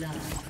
love.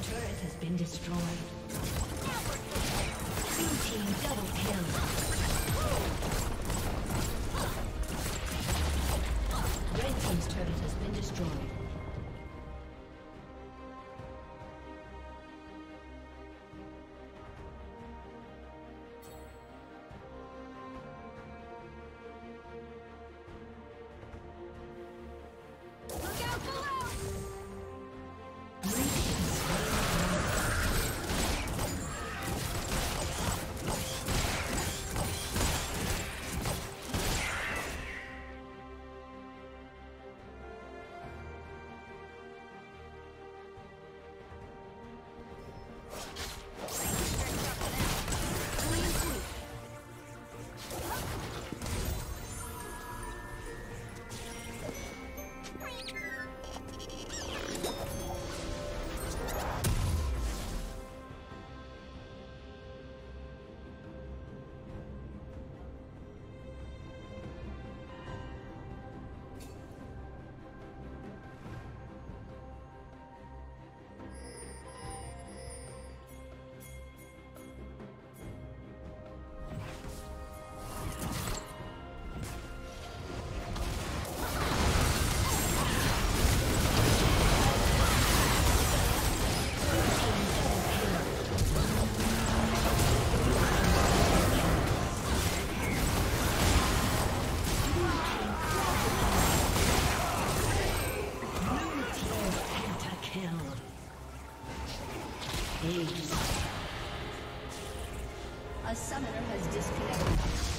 team's turret has been destroyed. Blue team double kill. Red team's turret has been destroyed. A summoner has disconnected.